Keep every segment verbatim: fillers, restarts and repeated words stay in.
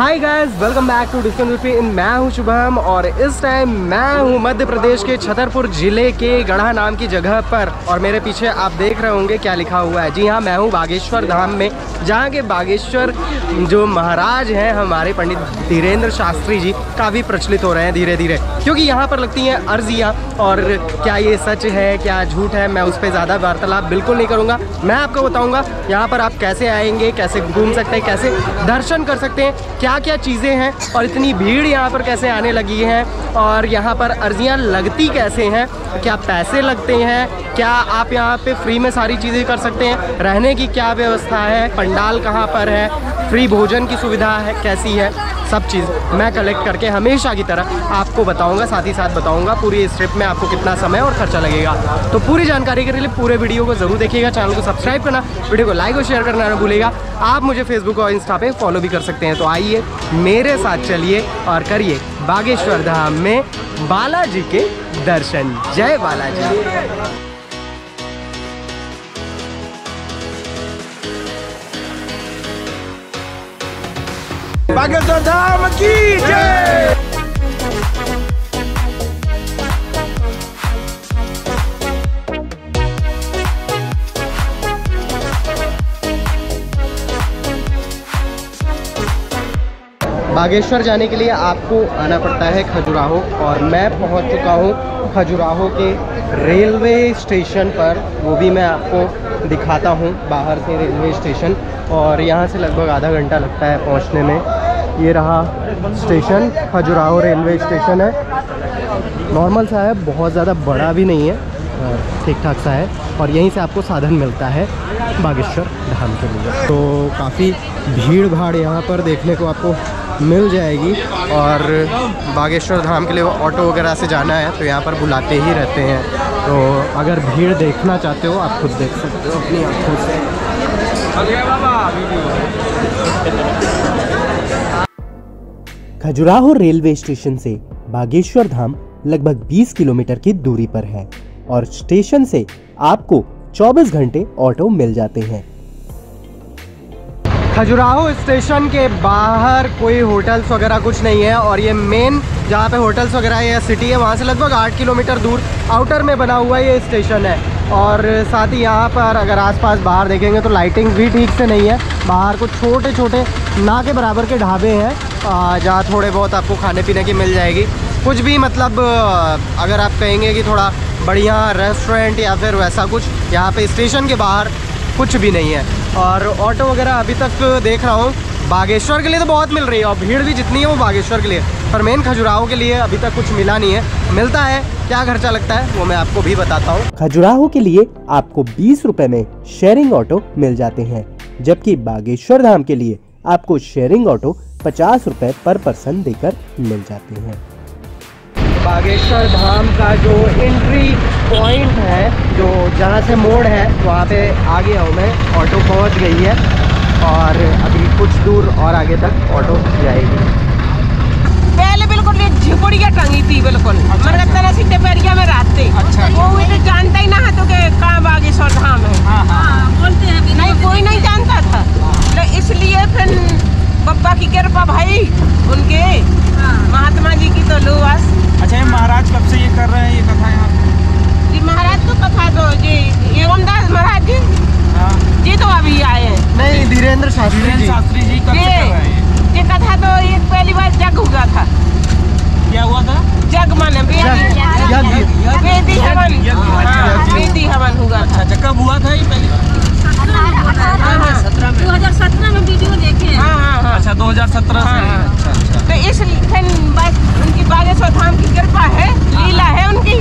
Hi guys, welcome back to Discovery. मैं हूं शुभम और इस टाइम मैं हूं मध्य प्रदेश के छतरपुर जिले के गढ़ा नाम की जगह पर और मेरे पीछे आप देख रहे होंगे क्या लिखा हुआ है। जी हां, मैं हूं बागेश्वर धाम में, जहां के बागेश्वर जो महाराज हैं हमारे पंडित धीरेन्द्र शास्त्री जी काफ़ी प्रचलित हो रहे हैं धीरे धीरे, क्योंकि यहाँ पर लगती हैं अर्जियाँ। और क्या ये सच है क्या झूठ है, मैं उस पर ज़्यादा वार्तालाप बिल्कुल नहीं करूँगा। मैं आपको बताऊँगा यहाँ पर आप कैसे आएंगे, कैसे घूम सकते हैं, कैसे दर्शन कर सकते हैं, क्या क्या चीज़ें हैं और इतनी भीड़ यहाँ पर कैसे आने लगी है, और यहाँ पर अर्जियाँ लगती कैसे हैं, क्या पैसे लगते हैं, क्या आप यहाँ पे फ्री में सारी चीज़ें कर सकते हैं, रहने की क्या व्यवस्था है, पंडाल कहाँ पर है, फ्री भोजन की सुविधा है कैसी है, सब चीज़ मैं कलेक्ट करके हमेशा की तरह आपको बताऊंगा। साथ ही साथ बताऊंगा पूरी इस ट्रिप में आपको कितना समय और खर्चा लगेगा। तो पूरी जानकारी के लिए पूरे वीडियो को ज़रूर देखिएगा। चैनल को सब्सक्राइब करना, वीडियो को लाइक और शेयर करना ना भूलेगा। आप मुझे फेसबुक और इंस्टा पे फॉलो भी कर सकते हैं। तो आइए मेरे साथ चलिए और करिए बागेश्वर धाम में बालाजी के दर्शन। जय बालाजी। बागेश्वर धाम की जय। बागेश्वर जाने के लिए आपको आना पड़ता है खजुराहो, और मैं पहुंच चुका हूं खजुराहो के रेलवे स्टेशन पर, वो भी मैं आपको दिखाता हूं बाहर से रेलवे स्टेशन। और यहाँ से लगभग आधा घंटा लगता है पहुँचने में। ये रहा स्टेशन, खजुराहो रेलवे स्टेशन है। नॉर्मल सा है, बहुत ज़्यादा बड़ा भी नहीं है, ठीक ठाक सा है। और यहीं से आपको साधन मिलता है बागेश्वर धाम के लिए। तो काफ़ी भीड़ भाड़ यहाँ पर देखने को आपको मिल जाएगी। और बागेश्वर धाम के लिए ऑटो वगैरह से जाना है तो यहाँ पर बुलाते ही रहते हैं। तो अगर भीड़ देखना चाहते हो आप खुद देख सकते हो अपनी आँखों से। खजुराहो रेलवे स्टेशन से बागेश्वर धाम लगभग बीस किलोमीटर की दूरी पर है और स्टेशन से आपको चौबीस घंटे ऑटो मिल जाते हैं। खजुराहो स्टेशन के बाहर कोई होटल्स वगैरह कुछ नहीं है, और ये मेन जहाँ पे होटल्स वगैरह या सिटी है वहाँ से लगभग आठ किलोमीटर दूर आउटर में बना हुआ ये स्टेशन है। और साथ ही यहाँ पर अगर आसपास बाहर देखेंगे तो लाइटिंग भी ठीक से नहीं है। बाहर कुछ छोटे छोटे ना के बराबर के ढाबे हैं जहाँ थोड़े बहुत आपको खाने पीने की मिल जाएगी। कुछ भी मतलब अगर आप कहेंगे कि थोड़ा बढ़िया रेस्टोरेंट या फिर वैसा कुछ, यहाँ पे स्टेशन के बाहर कुछ भी नहीं है। और ऑटो वगैरह अभी तक देख रहा हूँ बागेश्वर के लिए तो बहुत मिल रही है, और भीड़ भी जितनी है वो बागेश्वर के लिए, पर मेन खजुराहो के लिए अभी तक कुछ मिला नहीं है। मिलता है, क्या खर्चा लगता है वो मैं आपको भी बताता हूँ। खजुराहो के लिए आपको बीस रुपए में शेयरिंग ऑटो मिल जाते हैं, जबकि बागेश्वर धाम के लिए आपको शेयरिंग ऑटो पचास रुपए पर पर्सन देकर मिल जाते हैं। बागेश्वर धाम का जो एंट्री पॉइंट है, जो जहाँ से मोड़ है, वहाँ पे आ गया हूँ मैं। ऑटो पहुँच गई है और अभी कुछ दूर और आगे तक ऑटो जाएगी। पहले बिल्कुल झिपुड़िया टंगी थी, बिल्कुल दोपहरिया में रास्ते। अच्छा, वो तो जानता ही ना तो के कहाँ बागेश्वर धाम है। हाँ हाँ, बोलते हैं नहीं, कोई नहीं जानता था तो इसलिए फिर पप्पा की कृपा भाई उनके महात्मा जी की तो लो बस। अच्छा, ये महाराज कब से ये कर रहे हैं ये कथा यहाँ पे? जी महाराज को कथा तो जी एवमदास महाराज जी जी तो अभी आए हैं। नहीं, धीरेन्द्र शास्त्री जी शास्त्री जी कब से कर रहे हैं ये कथा? तो ये पहली बार जग हुआ था। क्या हुआ था? जग माने वेदी हवन, वेदी हवन हुआ था। अच्छा, कब हुआ था ये पहली बार? दो हज़ार सत्रह में वीडियो देखे। हाँ हाँ हाँ, अच्छा दो हज़ार सत्रह से। तो इसलिए बस उनकी बागेश्वर धाम की कृपा है, लीला है उनकी,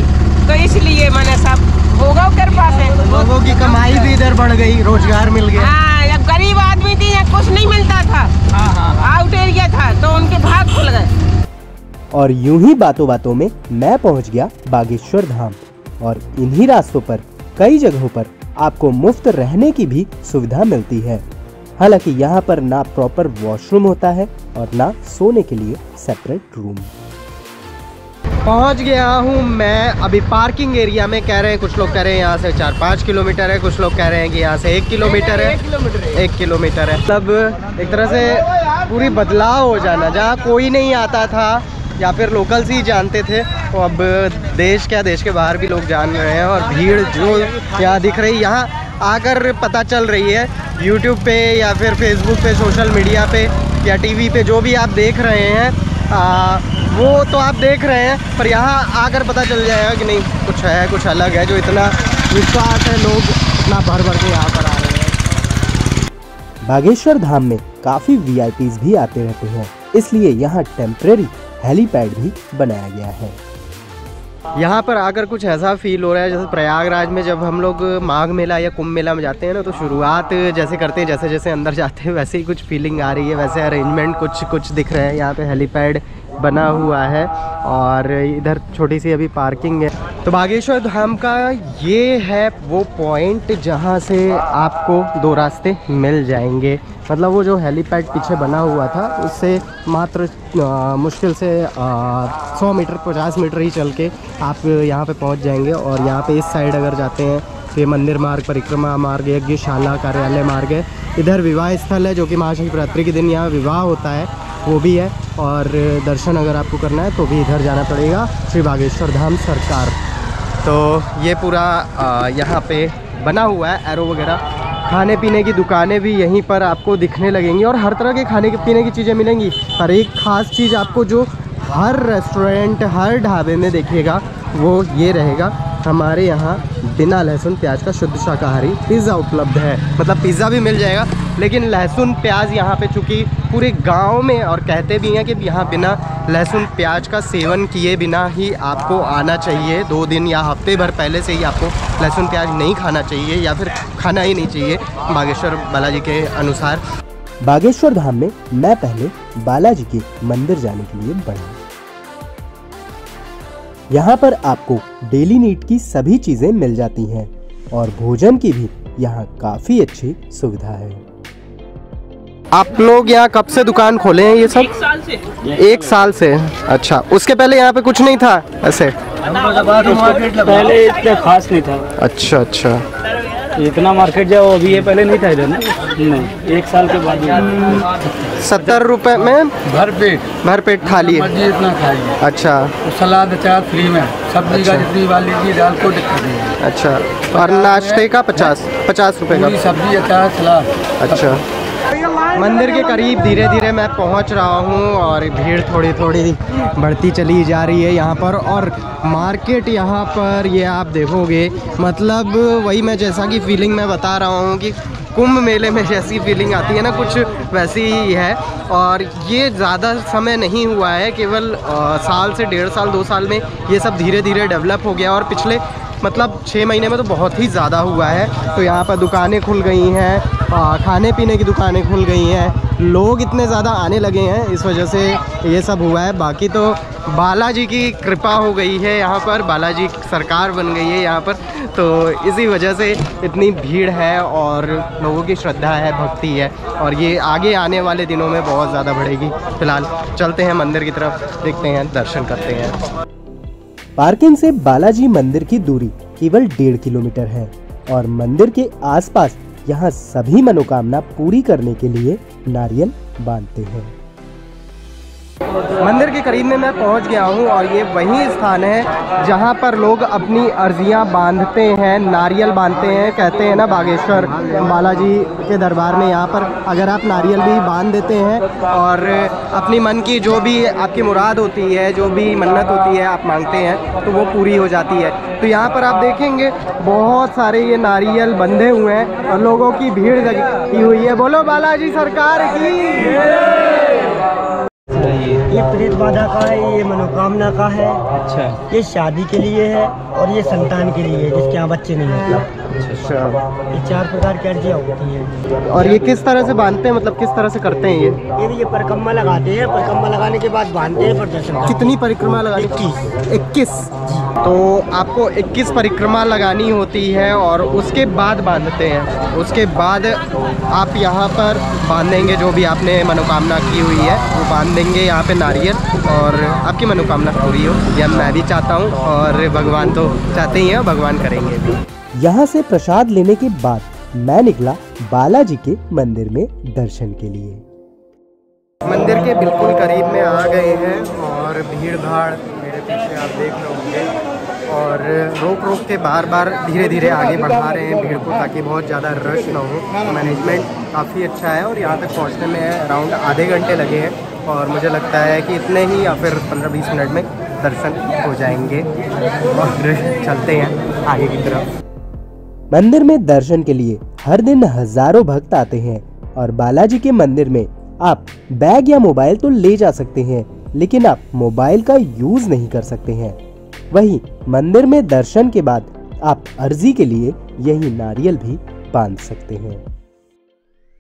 तो इसलिए मैंने सब होगा कृपा से। लोगों की कमाई भी इधर बढ़ गई, रोजगार मिल गया। हाँ, जब गरीब आदमी थी या कुछ नहीं मिलता था, आउट एरिया था, तो उनके भाग खुल गए। और यूं ही बातों बातों में मैं पहुंच गया बागेश्वर धाम, और इन्हीं रास्तों पर कई जगहों पर आपको मुफ्त रहने की भी सुविधा मिलती है। हालांकि यहाँ पर ना प्रॉपर वॉशरूम होता है और ना सोने के लिए सेपरेट रूम। पहुँच गया हूँ मैं अभी पार्किंग एरिया में। कह रहे हैं, कुछ लोग कह रहे हैं यहाँ से चार पाँच किलोमीटर है, कुछ लोग कह रहे हैं कि यहाँ से एक किलोमीटर है, एक किलोमीटर है। मतलब एक तरह से पूरी बदलाव हो जाना, जहाँ कोई नहीं आता था या फिर लोकल्स ही जानते थे, तो अब देश क्या देश के बाहर भी लोग जान रहे हैं। और भीड़ जो यहाँ दिख रही, यहाँ आकर पता चल रही है, यूट्यूब पे या फिर फेसबुक पे, सोशल मीडिया पे या टीवी पे जो भी आप देख रहे हैं आ, वो तो आप देख रहे हैं, पर यहाँ आकर पता चल जाएगा कि नहीं कुछ है, कुछ अलग है, जो इतना विश्वास है लोग इतना भर भर के यहाँ पर आ रहे हैं। बागेश्वर धाम में काफ़ी वीआईपीज भी आते रहते हैं, इसलिए यहाँ टेम्परेरी हेलीपैड भी बनाया गया है। यहाँ पर आकर कुछ ऐसा फील हो रहा है जैसे प्रयागराज में जब हम लोग माघ मेला या कुंभ मेला में जाते हैं ना, तो शुरुआत जैसे करते हैं, जैसे जैसे अंदर जाते हैं वैसे ही कुछ फीलिंग आ रही है, वैसे अरेंजमेंट कुछ कुछ दिख रहे हैं। यहाँ पे हेलीपैड बना हुआ है और इधर छोटी सी अभी पार्किंग है। तो बागेश्वर धाम का ये है वो पॉइंट जहाँ से आपको दो रास्ते मिल जाएंगे, मतलब वो जो हेलीपैड पीछे बना हुआ था उससे मात्र आ, मुश्किल से सौ मीटर पचास मीटर ही चल के आप यहाँ पे पहुँच जाएंगे। और यहाँ पे इस साइड अगर जाते हैं तो ये मंदिर मार्ग, परिक्रमा मार्ग, यज्ञशाला, कार्यालय मार्ग है। इधर विवाह स्थल है जो कि महाशिवरात्रि के दिन यहाँ विवाह होता है, वो भी है। और दर्शन अगर आपको करना है तो भी इधर जाना पड़ेगा, श्री बागेश्वर धाम सरकार। तो ये पूरा यहाँ पे बना हुआ है एरो वगैरह। खाने पीने की दुकानें भी यहीं पर आपको दिखने लगेंगी और हर तरह के खाने पीने की चीज़ें मिलेंगी। हर एक ख़ास चीज़ आपको जो हर रेस्टोरेंट, हर ढाबे में देखिएगा वो ये रहेगा, हमारे यहाँ बिना लहसुन प्याज का शुद्ध शाकाहारी पिज़्ज़ा उपलब्ध है। मतलब पिज़्ज़ा भी मिल जाएगा, लेकिन लहसुन प्याज यहाँ पे चूँकि पूरे गांव में, और कहते भी हैं कि यहाँ बिना लहसुन प्याज का सेवन किए बिना ही आपको आना चाहिए, दो दिन या हफ्ते भर पहले से ही आपको लहसुन प्याज नहीं खाना चाहिए या फिर खाना ही नहीं चाहिए बागेश्वर बालाजी के अनुसार। बागेश्वर धाम में मैं पहले बालाजी के मंदिर जाने के लिए बढ़ा। यहाँ पर आपको डेली नीड की सभी चीज़ें मिल जाती हैं और भोजन की भी यहाँ काफ़ी अच्छी सुविधा है। आप लोग यहाँ कब से दुकान खोले हैं? ये सब एक साल से। एक साल से, अच्छा। उसके पहले यहाँ पे कुछ नहीं था ऐसे? पहले इतना खास नहीं था। अच्छा अच्छा, इतना मार्केट जो अभी है पहले नहीं था इधर ना। नहीं, एक साल के बाद सत्तर रुपए में भरपेट भरपेट थाली है, इतना खाइए। अच्छा, सलाद अचार फ्री में, सब्जी का जितनी वाली की दाल को दिक्कत नहीं है। अच्छा, और नाश्ते का पचास पचास रुपए का सब्जी अचार सलाद। अच्छा, मंदिर के करीब धीरे धीरे मैं पहुंच रहा हूं और भीड़ थोड़ी थोड़ी बढ़ती चली जा रही है यहाँ पर। और मार्केट यहाँ पर ये आप देखोगे, मतलब वही मैं जैसा कि फीलिंग मैं बता रहा हूँ कि कुंभ मेले में जैसी फीलिंग आती है ना, कुछ वैसी ही है। और ये ज़्यादा समय नहीं हुआ है, केवल साल से डेढ़ साल दो साल में ये सब धीरे धीरे डेवलप हो गया, और पिछले मतलब छः महीने में तो बहुत ही ज़्यादा हुआ है। तो यहाँ पर दुकानें खुल गई हैं, खाने पीने की दुकानें खुल गई हैं, लोग इतने ज़्यादा आने लगे हैं, इस वजह से ये सब हुआ है। बाकी तो बालाजी की कृपा हो गई है यहाँ पर, बालाजी सरकार बन गई है यहाँ पर, तो इसी वजह से इतनी भीड़ है और लोगों की श्रद्धा है, भक्ति है, और ये आगे आने वाले दिनों में बहुत ज़्यादा बढ़ेगी। फिलहाल चलते हैं मंदिर की तरफ, देखते हैं, दर्शन करते हैं। पार्किंग से बालाजी मंदिर की दूरी केवल डेढ़ किलोमीटर है और मंदिर के आसपास यहाँ सभी मनोकामना पूरी करने के लिए नारियल बांधते हैं। मंदिर के करीब में मैं पहुँच गया हूँ और ये वही स्थान है जहाँ पर लोग अपनी अर्जियाँ बांधते हैं, नारियल बांधते हैं। कहते हैं ना बागेश्वर बालाजी के दरबार में यहाँ पर अगर आप नारियल भी बांध देते हैं और अपनी मन की जो भी आपकी मुराद होती है, जो भी मन्नत होती है आप मांगते हैं, तो वो पूरी हो जाती है। तो यहाँ पर आप देखेंगे बहुत सारे ये नारियल बंधे हुए हैं और लोगों की भीड़ लगी हुई है। बोलो बालाजी सरकार की। ये प्रेत बाधा का है, ये मनोकामना का है। अच्छा, ये शादी के लिए है और ये संतान के लिए है जिसके यहाँ बच्चे नहीं होते। अच्छा, ये चार प्रकार की अर्जियाँ होती हैं। और ये किस तरह से बांधते हैं, मतलब किस तरह से करते हैं? ये ये ये परिक्रमा लगाते हैं, परिक्रमा लगाने के बाद बांधते हैं। प्रदर्शन कितनी परिक्रमा लगानी? इक्कीस। इक्कीस तो आपको इक्कीस परिक्रमा लगानी होती है और उसके बाद बांधते हैं। उसके बाद आप यहाँ पर बांधेंगे जो भी आपने मनोकामना की हुई है वो बांध देंगे यहाँ पे नारियल, और आपकी मनोकामना पूरी हो, यह मैं भी चाहता हूँ और भगवान तो चाहते ही हैं, भगवान करेंगे भी। यहाँ से प्रसाद लेने के बाद मैं निकला बालाजी के मंदिर में दर्शन के लिए। मंदिर के बिल्कुल करीब में आ गए हैं और भीड़ भाड़ मेरे पीछे आप देख रहे होंगे और रोक रोक के बार बार धीरे धीरे आगे बढ़ा रहे हैं भीड़ को ताकि बहुत ज़्यादा रश ना हो। मैनेजमेंट काफ़ी अच्छा है और यहाँ तक पहुँचने में अराउंड आधे घंटे लगे हैं और मुझे लगता है कि इतने ही या फिर पंद्रह बीस मिनट में दर्शन हो जाएंगे और चलते हैं आगे की तरफ। मंदिर में दर्शन के लिए हर दिन हजारों भक्त आते हैं और बालाजी के मंदिर में आप बैग या मोबाइल तो ले जा सकते हैं लेकिन आप मोबाइल का यूज नहीं कर सकते हैं। वहीं मंदिर में दर्शन के बाद आप अर्जी के लिए यही नारियल भी बांध सकते हैं।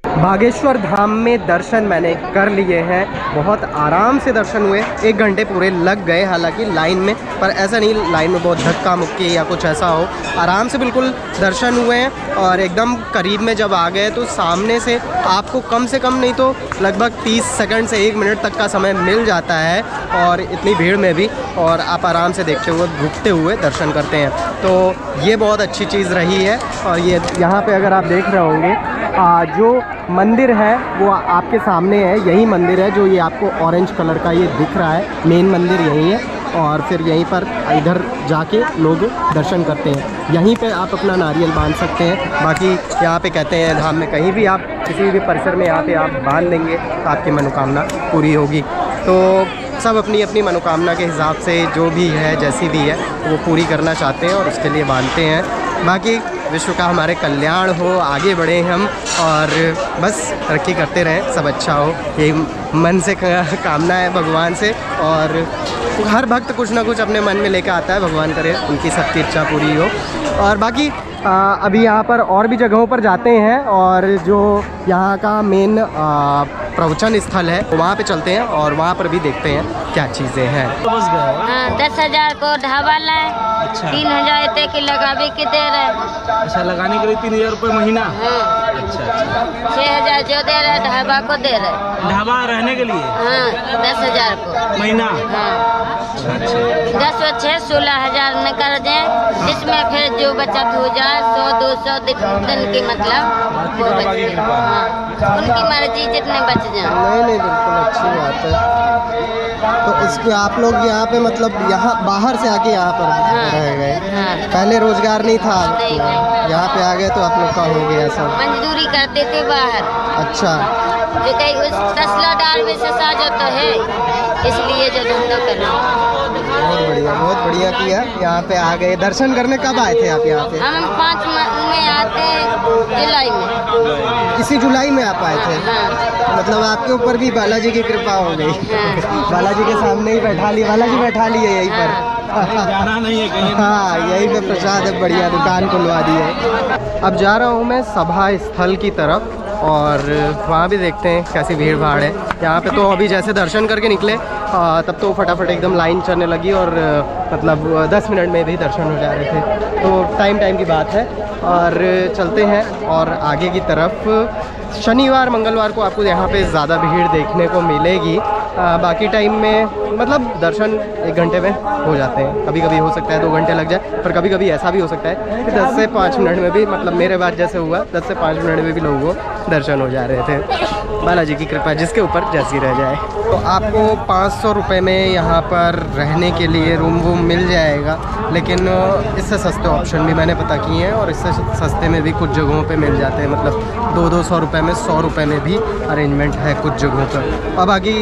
बागेश्वर धाम में दर्शन मैंने कर लिए हैं, बहुत आराम से दर्शन हुए, एक घंटे पूरे लग गए हालांकि लाइन में, पर ऐसा नहीं लाइन में बहुत धक्का मुक्की या कुछ ऐसा हो, आराम से बिल्कुल दर्शन हुए हैं। और एकदम करीब में जब आ गए तो सामने से आपको कम से कम नहीं तो लगभग तीस सेकंड से एक मिनट तक का समय मिल जाता है और इतनी भीड़ में भी, और आप आराम से देखते हुए घूमते हुए दर्शन करते हैं, तो ये बहुत अच्छी चीज़ रही है। और ये यहाँ पर अगर आप देख रहे होंगे आ, जो मंदिर है वो आपके सामने है, यही मंदिर है जो ये आपको ऑरेंज कलर का ये दिख रहा है, मेन मंदिर यही है और फिर यहीं पर इधर जाके लोग दर्शन करते हैं, यहीं पे आप अपना नारियल बांध सकते हैं। बाकी यहाँ पे कहते हैं धाम में कहीं भी आप किसी भी परिसर में यहाँ पे आप बांध लेंगे तो आपकी मनोकामना पूरी होगी। तो सब अपनी अपनी मनोकामना के हिसाब से जो भी है जैसी भी है वो पूरी करना चाहते हैं और उसके लिए बांधते हैं। बाकी विश्व का हमारे कल्याण हो, आगे बढ़े हम और बस तरक्की करते रहें, सब अच्छा हो, ये मन से कामना है भगवान से। और हर भक्त कुछ ना कुछ अपने मन में लेकर आता है, भगवान करे उनकी सबकी इच्छा पूरी हो। और बाकी आ, अभी यहाँ पर और भी जगहों पर जाते हैं और जो यहाँ का मेन प्रवचन स्थल है वहाँ पे चलते हैं और वहाँ पर भी देखते हैं क्या चीज़ें हैं। दस हज़ार को ढाबा लाए, तीन हजार की लगावे के दे रहे, अच्छा लगाने के लिए तीन हजार रूपए महीना, अच्छा अच्छा छह हजार जो दे रहे ढाबा को दे रहे, ढाबा रहने के लिए हाँ दस हजार को महीना, हाँ दस और छह सोलह हजार न कर दे, जिसमें फिर जो बचत हो जाए सौ दो सौ दिन की, मतलब वो बचत हाँ उनकी मर्जी जितने बच जाए। नहीं नहीं बिल्कुल अच्छी बात है। तो इसके आप लोग यहाँ पे मतलब यहाँ बाहर से आके यहाँ पर हाँ, रह गए हाँ, पहले रोजगार नहीं था, यहाँ पे आ गए तो आप लोग का हो गया सब। मजदूरी करते थे बाहर, अच्छा जो कहीं उस तसला डाल में से सा जाता है, इसलिए जो धंधा करना। बहुत बढ़िया, बहुत बढ़िया किया यहाँ पे आ गए। दर्शन करने कब आए थे आप यहाँ पे? हम पाँच में आते जुलाई में, इसी जुलाई में आप आए थे हाँ। मतलब आपके ऊपर भी बालाजी की कृपा हो गई हाँ। बालाजी के सामने ही बैठा ली, बालाजी बैठा ली है यहीं पर हाँ। जाना नहीं है कहीं, हाँ यही पे प्रसाद है, बढ़िया दुकान खुलवा दी है। अब जा रहा हूँ मैं सभा स्थल की तरफ और वहाँ भी देखते हैं कैसी भीड़ भाड़ है। यहाँ पे तो अभी जैसे दर्शन करके निकले आ, तब तो फटाफट एकदम लाइन चलने लगी और मतलब दस मिनट में भी दर्शन हो जा रहे थे, तो टाइम टाइम की बात है। और चलते हैं और आगे की तरफ। शनिवार मंगलवार को आपको यहाँ पे ज़्यादा भीड़ देखने को मिलेगी, आ, बाकी टाइम में मतलब दर्शन एक घंटे में हो जाते हैं, कभी कभी हो सकता है दो घंटे लग जाए, पर कभी कभी ऐसा भी हो सकता है कि दस से पाँच मिनट में भी, मतलब मेरे बार जैसे हुआ दस से पाँच मिनट में भी लोगों को दर्शन हो जा रहे थे। बालाजी की कृपा जिसके ऊपर जैसी रह जाए। तो आपको पाँच सौ रुपये में यहाँ पर रहने के लिए रूम वूम मिल जाएगा, लेकिन इससे सस्ते ऑप्शन भी मैंने पता किए हैं और इससे सस्ते में भी कुछ जगहों पे मिल जाते हैं, मतलब दो दो सौ रुपये में सौ रुपये में भी अरेंजमेंट है कुछ जगहों पर। और बाकी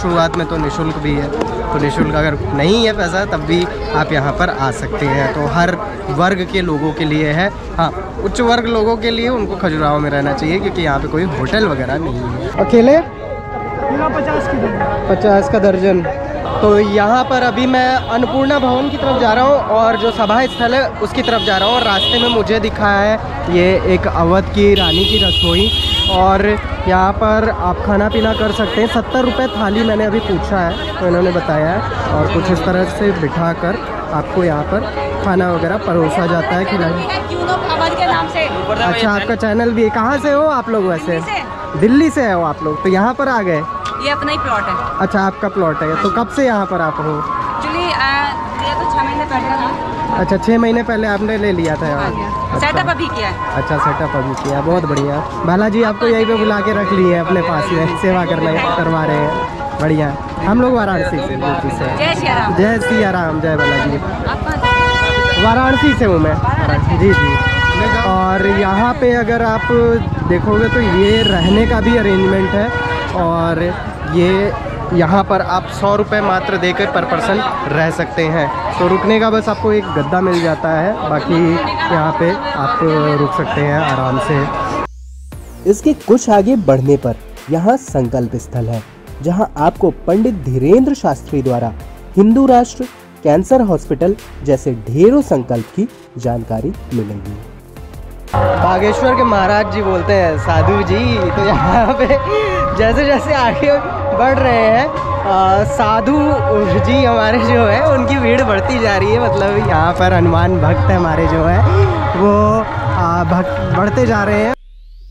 शुरुआत में तो निःशुल्क भी है, तो निःशुल्क अगर नहीं है पैसा तब भी आप यहाँ पर आ सकते हैं। तो हर वर्ग के लोगों के लिए है, हाँ उच्च वर्ग लोगों के लिए उनको खजुराहो में रहना चाहिए क्योंकि यहाँ पर कोई होटल वगैरह नहीं है। अकेले पचास की पचास का दर्जन। तो यहाँ पर अभी मैं अन्नपूर्णा भवन की तरफ जा रहा हूँ और जो सभा स्थल है उसकी तरफ जा रहा हूँ। रास्ते में मुझे दिखा है ये एक अवध की रानी की रसोई और यहाँ पर आप खाना पीना कर सकते हैं। सत्तर रुपये थाली मैंने अभी पूछा है तो इन्होंने बताया है, और कुछ इस तरह से बिठा कर आपको यहाँ पर खाना वगैरह परोसा जाता है, खिलाया। अच्छा आपका चैनल भी है, कहाँ से हो आप लोग? वैसे दिल्ली से हो आप लोग, तो यहाँ पर आ गए, ये अपना ही प्लॉट है। अच्छा आपका प्लॉट है, तो कब से यहाँ पर आप हो? एक्चुअली ये तो छह महीने महीने पहले था। अच्छा, छः महीने पहले आपने ले लिया था यहाँ? सेटअप अभी किया है। अच्छा, सेटअप अभी किया, बहुत बढ़िया। बालाजी आपको यहीं पे बुला के रख लिए हैं अपने पास में, सेवा करना करवा रहे हैं, बढ़िया। हम लोग वाराणसी से, जय सियाराम, जय सियाराम, जय बालाजी। वाराणसी से हूँ मैं, जी जी। और यहाँ पे अगर आप देखोगे तो ये रहने का भी अरेंजमेंट है, और ये यहाँ पर आप सौ रुपये मात्र देकर पर पर्सन रह सकते हैं। तो रुकने का बस आपको एक गद्दा मिल जाता है, बाकी यहाँ पे आप रुक सकते हैं आराम से। इसके कुछ आगे बढ़ने पर यहाँ संकल्प स्थल है, जहाँ आपको पंडित धीरेन्द्र शास्त्री द्वारा हिंदू राष्ट्र, कैंसर हॉस्पिटल जैसे ढेरों संकल्प की जानकारी मिलेगी। बागेश्वर के महाराज जी बोलते हैं साधु जी। तो यहाँ पे जैसे जैसे आगे बढ़ रहे हैं आ, साधु जी हमारे जो है उनकी भीड़ बढ़ती जा रही है। मतलब यहाँ पर हनुमान भक्त हमारे जो है वो आ, भक्त बढ़ते जा रहे हैं।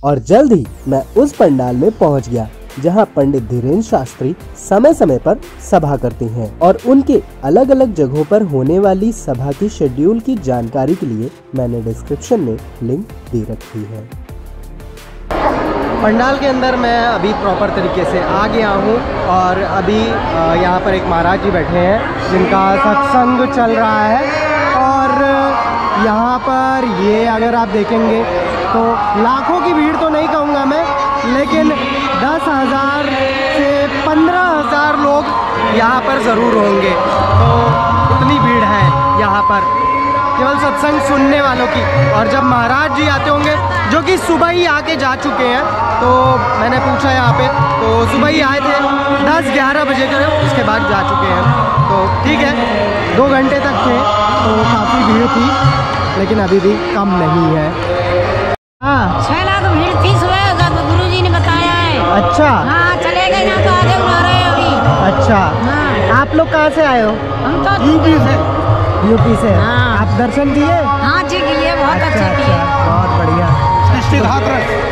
और जल्द ही मैं उस पंडाल में पहुँच गया जहाँ पंडित धीरेन्द्र शास्त्री समय समय पर सभा करते हैं, और उनके अलग अलग जगहों पर होने वाली सभा की शेड्यूल की जानकारी के लिए मैंने डिस्क्रिप्शन में लिंक दे रखी है। पंडाल के अंदर मैं अभी प्रॉपर तरीके से आ गया हूँ, और अभी यहाँ पर एक महाराज जी बैठे हैं जिनका सत्संग चल रहा है। और यहाँ पर ये अगर आप देखेंगे तो लाखों की भीड़ तो नहीं कहूँगा मैं, लेकिन दस हज़ार से पंद्रह हज़ार लोग यहाँ पर ज़रूर होंगे। तो इतनी भीड़ है यहाँ पर केवल सत्संग सुनने वालों की। और जब महाराज जी आते होंगे, जो कि सुबह ही आके जा चुके हैं, तो मैंने पूछा यहाँ पे, तो सुबह ही आए थे दस ग्यारह बजे के, उसके बाद जा चुके हैं। तो ठीक है, दो घंटे तक थे, तो काफ़ी भीड़ थी, लेकिन अभी भी कम नहीं है। हाँ, अच्छा। हाँ, चले गए ना, तो आगे उड़ा रहे हैं अभी। अच्छा, हाँ। आप लोग कहाँ से आए हो? हम तो यूपी से। यूपी से? हाँ। आप दर्शन किए? हाँ जी किए, बहुत अच्छा, अच्छे किए। अच्छा, बहुत बढ़िया।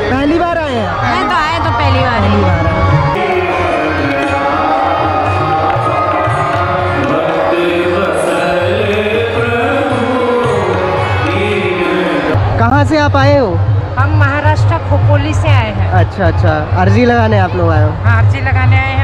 पहली बार आए हैं? मैं तो आए तो पहली बार पहली बार आए। कहाँ से आप आए हो? हम महाराष्ट्र खोपोली से आए हैं। अच्छा अच्छा, अर्जी लगाने आप लोग आए हो? हाँ, अर्जी लगाने आए हैं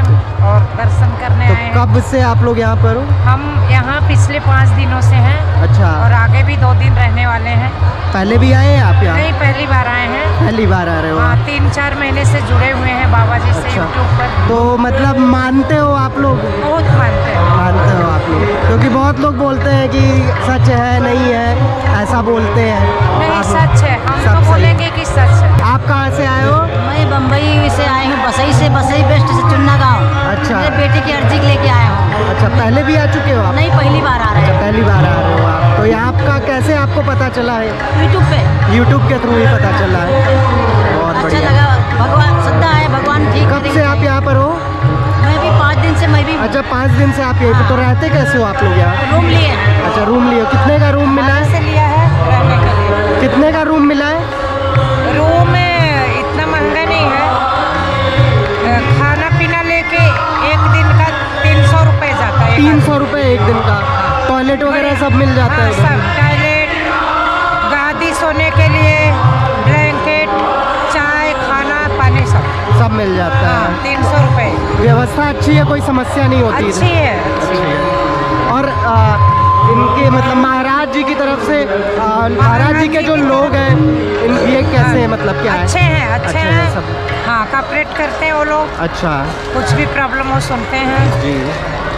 और दर्शन करने तो आए हैं। कब से आप लोग यहाँ पर हो? हम यहाँ पिछले पाँच दिनों से हैं। अच्छा, और आगे भी दो दिन रहने वाले हैं। पहले भी आए हैं आप यहाँ? नहीं, पहली बार आए हैं। पहली बार आ रहे हो? हाँ, तीन चार महीने से जुड़े हुए हैं बाबा जी से यूट्यूब पर। तो मतलब मानते हो आप लोग? बहुत मानते हो। मानते हो आप लोग, क्योंकि बहुत लोग बोलते हैं कि सच है, नहीं है, ऐसा बोलते हैं। नहीं, सच है, हम तो बोलेंगे कि सच है। आप कहाँ से आए हो? मैं बम्बई से आए हूँ, बसई से, बसई बेस्ट से, चुन्ना गाँव। अच्छा, मेरे बेटे की अर्जी लेके आया हूँ। अच्छा, पहले भी आ चुके हो आप? नहीं, पहली बार आ रहे हैं। पहली बार आ रहे हो आप। तो ये आपका कैसे आपको पता चला है? यूट्यूब पे, यूट्यूब के थ्रू ही पता चला है। बहुत अच्छा लगा, भगवान सदा है, भगवान ठीक। कब से आप यहाँ पर हो? मैं भी पाँच दिन से। मैं भी। अच्छा, पाँच दिन से आप यहाँ? तो रहते कैसे हो आप लोग यहाँ? रूम लिए। अच्छा, रूम लिए। कितने का रूम मिला है? लिया है रहने का। कितने का रूम मिला है? रूम इतना महंगा नहीं है, खाना पीना लेके एक दिन का तीन सौ रुपये जाता है। तीन सौ रुपये एक दिन का? टॉयलेट वगैरह सब मिल जाता है? सब, टॉयलेट, गादी सोने के लिए, ब्लैंकेट, चाय, खाना, पानी, सब सब मिल जाता है। तीन सौ रुपये। व्यवस्था अच्छी है, कोई समस्या नहीं होती? अच्छी है, अच्छी है। और आ, इनके मतलब महाराज जी की तरफ से, महाराज जी के जो लोग हैं, इन ये कैसे हैं, मतलब क्या है? अच्छे हैं, अच्छे हैं सब। हाँ, कॉपरेट करते हैं वो लोग। अच्छा, कुछ भी प्रॉब्लम हो सुनते हैं जी।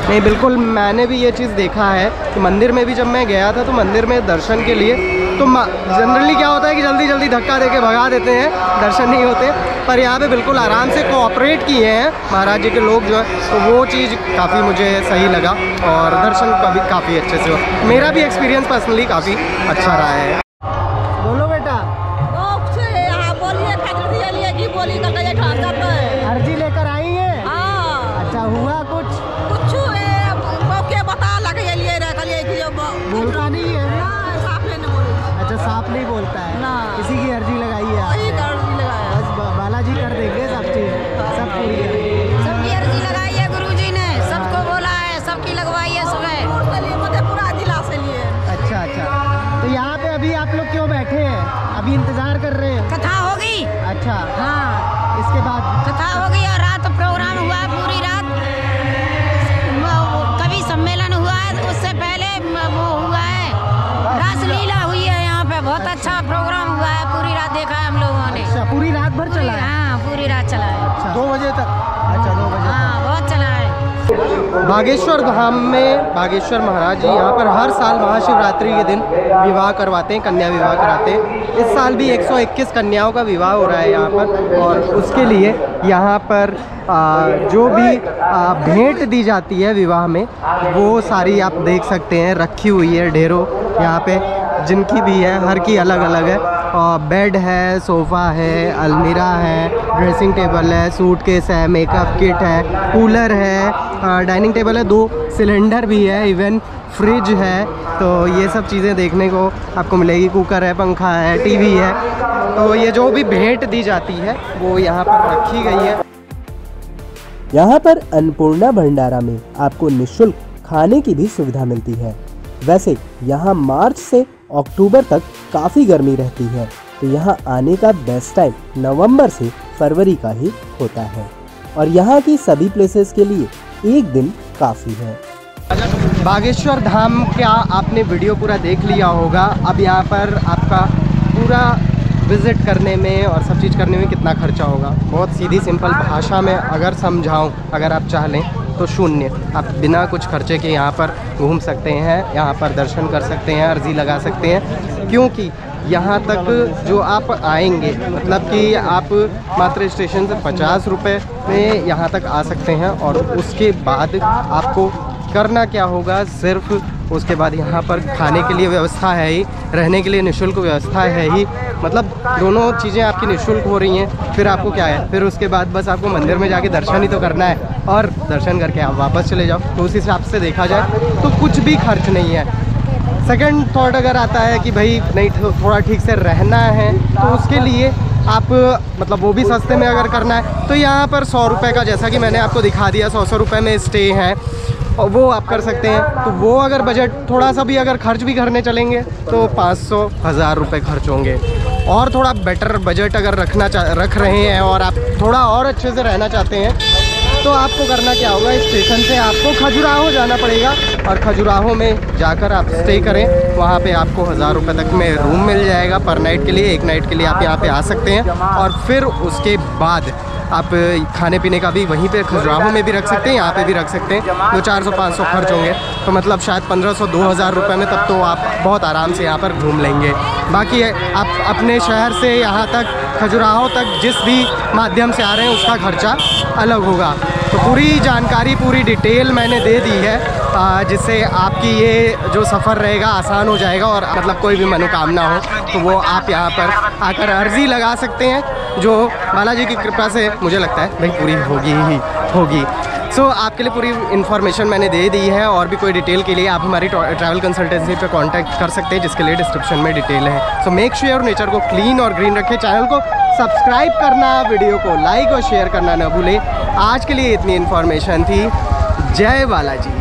नहीं, बिल्कुल, मैंने भी ये चीज़ देखा है कि मंदिर में भी जब मैं गया था, तो मंदिर में दर्शन के लिए तो जनरली क्या होता है कि जल्दी जल्दी धक्का देके भगा देते हैं, दर्शन नहीं होते। पर यहाँ पे बिल्कुल आराम से कोऑपरेट किए हैं महाराज जी के लोग जो है, तो वो चीज़ काफ़ी मुझे सही लगा, और दर्शन का भी काफ़ी अच्छे से हुआ। मेरा भी एक्सपीरियंस पर्सनली काफ़ी अच्छा रहा है। बोलो बेटा। अर्जी लेकर आई है? अच्छा, हुआ कुछ? कुछ बता बोलता नहीं है। अच्छा, सांप नहीं बोलता है, किसी की अर्जी लगाई है? बालाजी कर देंगे सब चीज, सब पूरी कर देंगे। सबकी अर्जी लगाई है गुरुजी ने, सबको बोला है, सबकी लगवाई है सुबह। मधेपुरा जिला से लिए अच्छा हाँ। इसके बाद कथा हो गई और रात प्रोग्राम हुआ है पूरी रात। कवि सम्मेलन हुआ है, उससे पहले वो हुआ है रासलीला हुई है यहाँ पे। बहुत अच्छा प्रोग्राम हुआ है, पूरी रात देखा है हम लोगों ने। अच्छा, पूरी रात भर चला है? हाँ पूरी रात चला है। अच्छा, दो बजे तक? अच्छा दो बजे। हाँ बहुत चला है। बागेश्वर धाम में बागेश्वर महाराज जी यहाँ पर हर साल महाशिवरात्रि के दिन विवाह करवाते हैं, कन्या विवाह कराते हैं। इस साल भी एक सौ इक्कीस कन्याओं का विवाह हो रहा है यहाँ पर, और उसके लिए यहाँ पर आ, जो भी आ, भेंट दी जाती है विवाह में वो सारी आप देख सकते हैं, रखी हुई है ढेरों यहाँ पे। जिनकी भी है हर की अलग अलग है, और बेड है, सोफ़ा है, अलमीरा है, ड्रेसिंग टेबल है, सूटकेस है, मेकअप किट है, कूलर है, डाइनिंग टेबल है, दो सिलेंडर भी है, इवन फ्रिज है। तो ये सब चीज़ें देखने को आपको मिलेगी। कुकर है, पंखा है, टीवी है। तो ये जो भी भेंट दी जाती है वो यहाँ पर रखी गई है। यहाँ पर अन्नपूर्णा भंडारा में आपको निःशुल्क खाने की भी सुविधा मिलती है। वैसे यहाँ मार्च से अक्टूबर तक काफ़ी गर्मी रहती है, तो यहाँ आने का बेस्ट टाइम नवंबर से फरवरी का ही होता है, और यहाँ की सभी प्लेसेस के लिए एक दिन काफ़ी है। बागेश्वर धाम क्या आपने वीडियो पूरा देख लिया होगा। अब यहाँ पर आपका पूरा विज़िट करने में और सब चीज़ करने में कितना खर्चा होगा, बहुत सीधी सिंपल भाषा में अगर समझाऊँ, अगर आप चाह लें तो शून्य। आप बिना कुछ खर्चे के यहाँ पर घूम सकते हैं, यहाँ पर दर्शन कर सकते हैं, अर्जी लगा सकते हैं। क्योंकि यहाँ तक जो आप आएंगे, मतलब कि आप मात्र स्टेशन से पचास रुपये में यहाँ तक आ सकते हैं। और उसके बाद आपको करना क्या होगा, सिर्फ उसके बाद यहाँ पर खाने के लिए व्यवस्था है ही, रहने के लिए निःशुल्क व्यवस्था है ही, मतलब दोनों चीज़ें आपकी निःशुल्क हो रही हैं। फिर आपको क्या है, फिर उसके बाद बस आपको मंदिर में जाके दर्शन ही तो करना है, और दर्शन करके आप वापस चले जाओ। तो उस हिसाब से देखा जाए तो कुछ भी खर्च नहीं है। सेकंड थॉट अगर आता है कि भाई नहीं थोड़ा ठीक से रहना है, तो उसके लिए आप मतलब वो भी सस्ते में अगर करना है तो यहाँ पर सौ रुपये का, जैसा कि मैंने आपको दिखा दिया, सौ सौ रुपये में स्टे है और वो आप कर सकते हैं। तो वो अगर बजट थोड़ा सा भी अगर खर्च भी करने चलेंगे तो पाँच सौ हज़ार रुपये खर्च होंगे। और थोड़ा बेटर बजट अगर रखना चाह रख रहे हैं और आप थोड़ा और अच्छे से रहना चाहते हैं तो आपको करना क्या होगा, स्टेशन से आपको खजुराहो जाना पड़ेगा, और खजुराहो में जाकर आप स्टे करें। वहाँ पे आपको हज़ार रुपये तक में रूम मिल जाएगा पर नाइट के लिए। एक नाइट के लिए आप यहाँ पे आ सकते हैं, और फिर उसके बाद आप खाने पीने का भी वहीं पे खजुराहो में भी रख सकते हैं, यहाँ पे भी रख सकते हैं। दो चार सौ पाँच सौ खर्च होंगे, तो मतलब शायद पंद्रह सौ दो हज़ार रुपये में तब तो आप बहुत आराम से यहाँ पर घूम लेंगे। बाकी आप अपने शहर से यहाँ तक खजुराहो तक जिस भी माध्यम से आ रहे हैं उसका खर्चा अलग होगा। तो पूरी जानकारी, पूरी डिटेल मैंने दे दी है, जिससे आपकी ये जो सफ़र रहेगा आसान हो जाएगा। और मतलब कोई भी मनोकामना हो तो वो आप यहाँ पर आकर अर्जी लगा सकते हैं, जो बालाजी की कृपा से मुझे लगता है भाई पूरी होगी ही होगी। सो so, आपके लिए पूरी इन्फॉर्मेशन मैंने दे दी है। और भी कोई डिटेल के लिए आप हमारी ट्रैवल कंसल्टेंसी पे कांटेक्ट कर सकते हैं, जिसके लिए डिस्क्रिप्शन में डिटेल है। सो मेक श्योर नेचर को क्लीन और ग्रीन रखें। चैनल को सब्सक्राइब करना, वीडियो को लाइक और शेयर करना ना भूलें। आज के लिए इतनी इन्फॉर्मेशन थी। जय बालाजी।